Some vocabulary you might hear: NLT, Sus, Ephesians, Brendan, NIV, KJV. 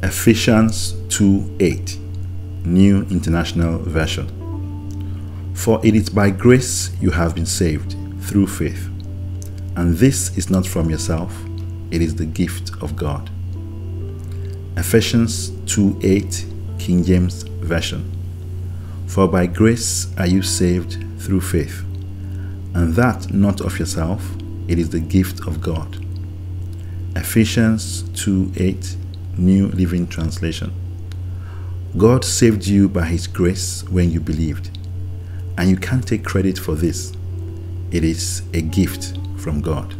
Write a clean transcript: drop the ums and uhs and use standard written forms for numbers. Ephesians 2:8, New International Version. For it is by grace you have been saved through faith, and this is not from yourself, it is the gift of God. Ephesians 2:8, King James Version. For by grace are you saved through faith, and that not of yourself, it is the gift of God. Ephesians 2:8, New Living Translation. God saved you by His grace when you believed, and you can't take credit for this. It is a gift from God.